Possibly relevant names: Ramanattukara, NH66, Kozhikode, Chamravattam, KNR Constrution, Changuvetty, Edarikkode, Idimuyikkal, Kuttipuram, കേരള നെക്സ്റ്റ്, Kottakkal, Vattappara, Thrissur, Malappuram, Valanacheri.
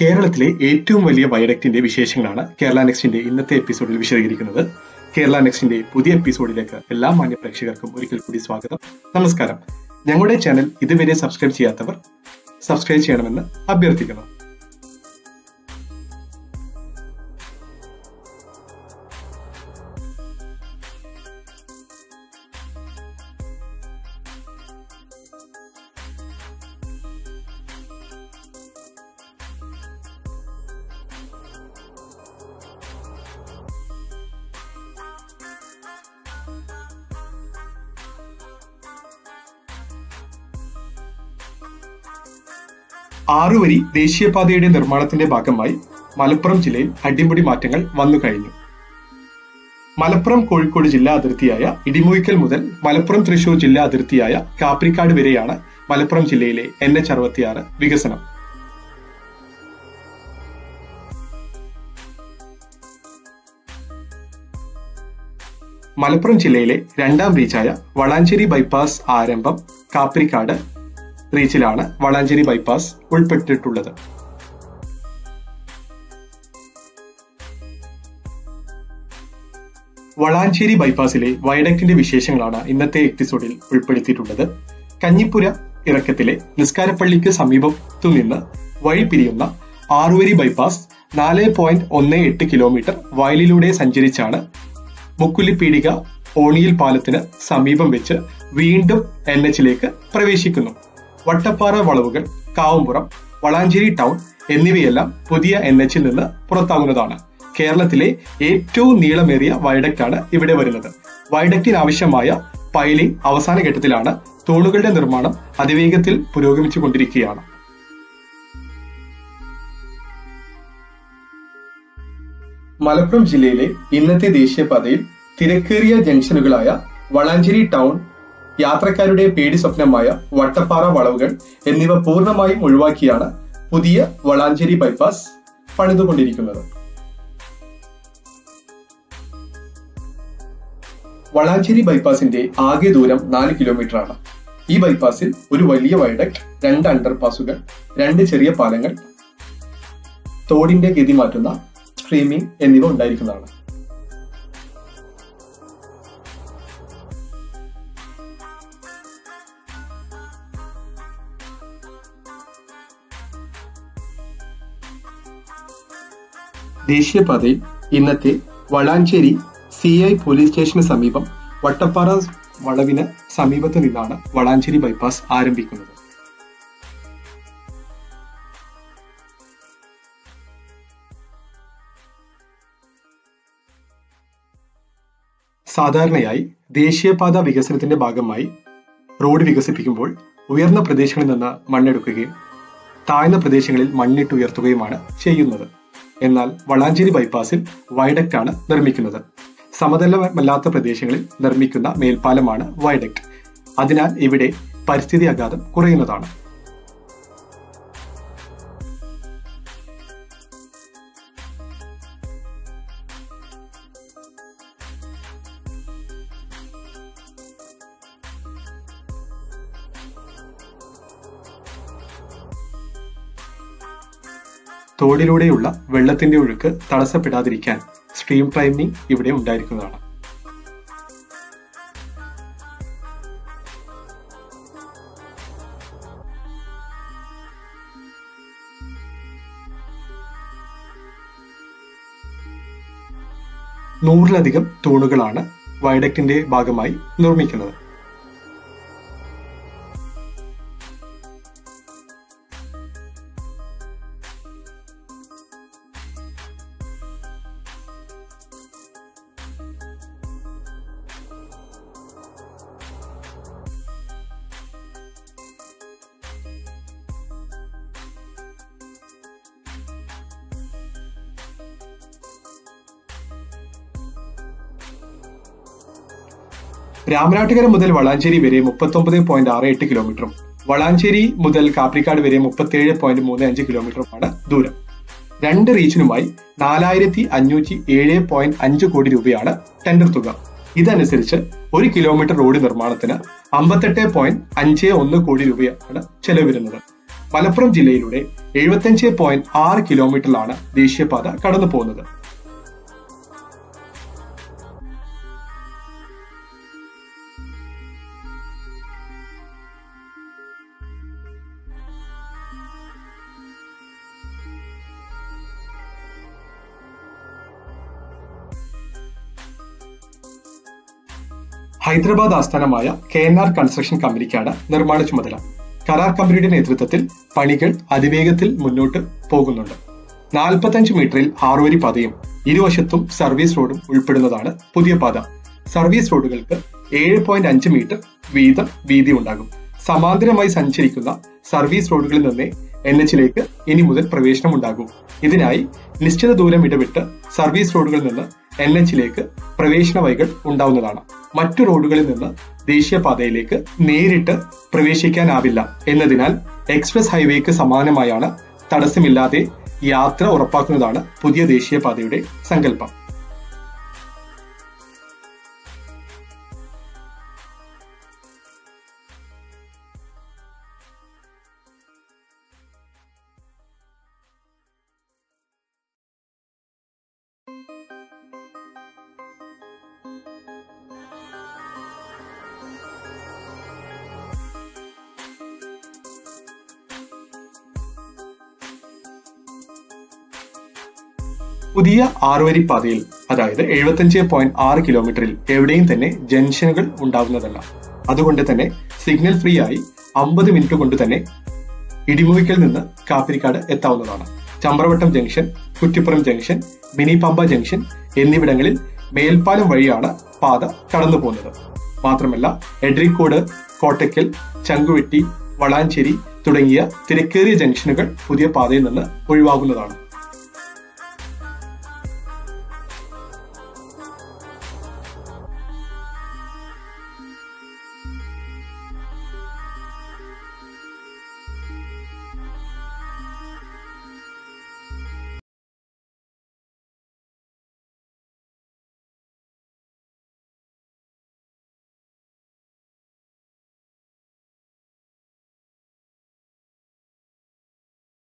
കേരളത്തിലെ ഏറ്റവും വലിയ വയഡക്റ്റിന്റെ വിശേഷങ്ങളാണ് കേരള നെക്സ്റ്റിന്റെ ഇന്നത്തെ എപ്പിസോഡിൽ വിശദീകരിക്കുന്നത്. കേരള നെക്സ്റ്റിന്റെ പുതിയ എപ്പിസോഡിലേക്ക് എല്ലാ മാന്യ പ്രേക്ഷകർക്കും ഒരിക്കൽ കൂടി സ്വാഗതം, നമസ്കാരം. ഞങ്ങളുടെ ചാനൽ ഇതുവരെ സബ്സ്ക്രൈബ് ചെയ്യാത്തവർ സബ്സ്ക്രൈബ് ചെയ്യണമെന്ന് അഭ്യർത്ഥിക്കുന്നു. ആറുവരി ദേശീയപാതയുടെ നിർമ്മാണത്തിന്റെ ഭാഗമായി മലപ്പുറം ജില്ലയിൽ അടിമുടി മാറ്റങ്ങൾ വന്നു കഴിഞ്ഞു. മലപ്പുറം കോഴിക്കോട് ജില്ലാ അതിർത്തിയായ ഇടിമുയിക്കൽ മുതൽ മലപ്പുറം തൃശൂർ ജില്ലാ അതിർത്തിയായ കാപ്രിക്കാട് വരെയാണ് മലപ്പുറം ജില്ലയിലെ NH66 വികസനം. മലപ്പുറം ജില്ലയിലെ രണ്ടാം റീച്ചായ വളാഞ്ചേരി ബൈപ്പാസ് ആരംഭം കാപ്രിക്കാട് റീച്ചിലാണ് വളാഞ്ചേരി ബൈപ്പാസ് ഉൾപ്പെട്ടിട്ടുള്ളത്. വളാഞ്ചേരി ബൈപ്പാസിലെ വയഡക്റ്റിന്റെ വിശേഷങ്ങളാണ് ഇന്നത്തെ എപ്പിസോഡിൽ ഉൾപ്പെടുത്തിയിട്ടുള്ളത്. കഞ്ഞിപ്പുര ഇറക്കത്തിലെ നിസ്കാരപ്പള്ളിക്ക് സമീപത്തു നിന്ന് വഴി പിരിയുന്ന ആറുവരി ബൈപ്പാസ് 4.18 കിലോമീറ്റർ വയലിലൂടെ സഞ്ചരിച്ചാണ് മുക്കുലിപ്പീടിക ഓണിയിൽ പാലത്തിന് സമീപം വെച്ച് വീണ്ടും NH-ലേക്ക് പ്രവേശിക്കുന്നു. വട്ടപ്പാറ വളവുകൾ, കാവുംപുറം, വളാഞ്ചേരി ടൗൺ എന്നിവയെല്ലാം പുതിയ NH-ൽ നിന്ന് പുറത്താകുന്നതാണ്. കേരളത്തിലെ ഏറ്റവും നീളമേറിയ വയഡക്റ്റാണ് ഇവിടെ വരുന്നത്. വയഡക്റ്റിന് ആവശ്യമായ പൈലിംഗ് അവസാന ഘട്ടത്തിലാണ്. തൂണുകളുടെ നിർമ്മാണം അതിവേഗത്തിൽ പുരോഗമിച്ചു കൊണ്ടിരിക്കുകയാണ്. മലപ്പുറം ജില്ലയിലെ ഇന്നത്തെ ദേശീയപാതയിൽ തിരക്കേറിയ ജംഗ്ഷനുകളായ വളാഞ്ചേരി ടൗൺ, യാത്രക്കാരുടെ പേടി സ്വപ്നമായ വട്ടപ്പാറ വളവുകൾ എന്നിവ പൂർണ്ണമായും ഒഴിവാക്കിയാണ് പുതിയ വളാഞ്ചേരി ബൈപ്പാസ് പണിതുകൊണ്ടിരിക്കുന്നത്. വളാഞ്ചേരി ബൈപ്പാസിന്റെ ആകെ ദൂരം 4 കിലോമീറ്റർ ആണ്. ഈ ബൈപ്പാസിൽ ഒരു വലിയ വയഡക്ട്, 2 അണ്ടർപാസുകൾ, 2 ചെറിയ പാലങ്ങൾ, തോടിന്റെ ഗതി മാറ്റുന്ന സ്ട്രീമിംഗ് എന്നിവ ഉണ്ടായിരിക്കുന്നതാണ്. ദേശീയപാതയിൽ ഇന്നത്തെ വളാഞ്ചേരി CI പോലീസ് സ്റ്റേഷന് സമീപം വട്ടപ്പാറ വളവിന് സമീപത്ത് നിന്നാണ് വളാഞ്ചേരി ബൈപ്പാസ് ആരംഭിക്കുന്നത്. സാധാരണയായി ദേശീയപാത വികസനത്തിന്റെ ഭാഗമായി റോഡ് വികസിപ്പിക്കുമ്പോൾ ഉയർന്ന പ്രദേശങ്ങളിൽ നിന്ന് മണ്ണെടുക്കുകയും താഴ്ന്ന പ്രദേശങ്ങളിൽ മണ്ണിട്ട് ഉയർത്തുകയുമാണ് ചെയ്യുന്നത്. എന്നാൽ വളാഞ്ചേരി ബൈപ്പാസിൽ വയഡക്റ്റാണ് നിർമ്മിക്കുന്നത്. സമതലമല്ലാത്ത പ്രദേശങ്ങളിൽ നിർമ്മിക്കുന്ന മേൽപ്പാലമാണ് വയഡക്റ്റ്. അതിനാൽ ഇവിടെ പരിസ്ഥിതി ആഘാതം കുറയുന്നതാണ്. തോടിലൂടെയുള്ള വെള്ളത്തിന്റെ ഒഴുക്ക് തടസ്സപ്പെടാതിരിക്കാൻ സ്ട്രീം ലൈനിംഗ് ഇവിടെ ഉണ്ടായിരിക്കുന്നതാണ്. നൂറിലധികം തൂണുകളാണ് വയഡക്റ്റിന്റെ ഭാഗമായി നിർമ്മിക്കുന്നത്. രാമനാട്ടുകര മുതൽ വളാഞ്ചേരി വരെ 39.68 കിലോമീറ്ററും വളാഞ്ചേരി മുതൽ കാപ്രിക്കാട് വരെ 37.35 കിലോമീറ്ററുമാണ് ദൂരം. 2 റീച്ചിനുമായി 4507.5 കോടി രൂപയാണ് ടെൻഡർ തുക. ഇതനുസരിച്ച് 1 കിലോമീറ്റർ റോഡ് നിർമ്മാണത്തിന് 58.51 കോടി രൂപയാണ് ചെലവ് വരുന്നത്. മലപ്പുറം ജില്ലയിലൂടെ 75.6 കിലോമീറ്ററിലാണ് ദേശീയപാത കടന്നു പോകുന്നത്. ഹൈദരാബാദ് ആസ്ഥാനമായ KNR കൺസ്ട്രക്ഷൻ കമ്പനിക്കാണ് നിർമ്മാണ ചുമതല. കരാർ കമ്പനിയുടെ നേതൃത്വത്തിൽ പണികൾ അതിവേഗത്തിൽ മുന്നോട്ട് പോകുന്നുണ്ട്. 45 മീറ്ററിൽ 6 വരി പാതയും ഇരുവശത്തും സർവീസ് റോഡും ഉൾപ്പെടുന്നതാണ് പുതിയ പാത. സർവീസ് റോഡുകൾക്ക് 7.5 മീറ്റർ വീതം വീതി ഉണ്ടാകും. സമാന്തരമായി സഞ്ചരിക്കുന്ന സർവീസ് റോഡുകളിൽ നിന്നേ NH ലേക്ക് ഇനി മുതൽ പ്രവേശനം ഉണ്ടാകും. ഇതിനായി നിശ്ചിത ദൂരം ഇടവിട്ട് സർവീസ് റോഡുകളിൽ നിന്ന് NH ലേക്ക് പ്രവേശന വഴികൾ ഉണ്ടാവുന്നതാണ്. മറ്റു റോഡുകളിൽ നിന്ന് ദേശീയപാതയിലേക്ക് നേരിട്ട് പ്രവേശിക്കാനാവില്ല എന്നതിനാൽ എക്സ്പ്രസ് ഹൈവേക്ക് സമാനമായാണ് തടസ്സമില്ലാതെ യാത്ര ഉറപ്പാക്കുന്നതാണ് പുതിയ ദേശീയപാതയുടെ സങ്കല്പം. പുതിയ 6 വരി പാതയിൽ, അതായത് 75.6 കിലോമീറ്ററിൽ എവിടെയും തന്നെ ജംഗ്ഷനുകൾ ഉണ്ടാകുന്നതല്ല. അതുകൊണ്ട് തന്നെ സിഗ്നൽ ഫ്രീ ആയി 50 മിനിറ്റ് കൊണ്ട് തന്നെ ഇടിമുവിക്കൽ നിന്ന് കാപ്പിരിക്കാട് എത്താവുന്നതാണ്. Chamravattam junction, Kuttippuram junction, mini Pampa junction എന്നിവിടങ്ങളിൽ മേൽപ്പാലം വഴിയാണ് പാത കടന്നു പോകുന്നത്. മാത്രമല്ല എഡരിക്കോട്, കോട്ടയ്ക്കൽ, ചങ്കുവെട്ടി, വളാഞ്ചേരി തുടങ്ങിയ തിരക്കേറിയ ജംഗ്ഷനുകൾ പുതിയ പാതയിൽ നിന്ന് ഒഴിവാകുന്നതാണ്.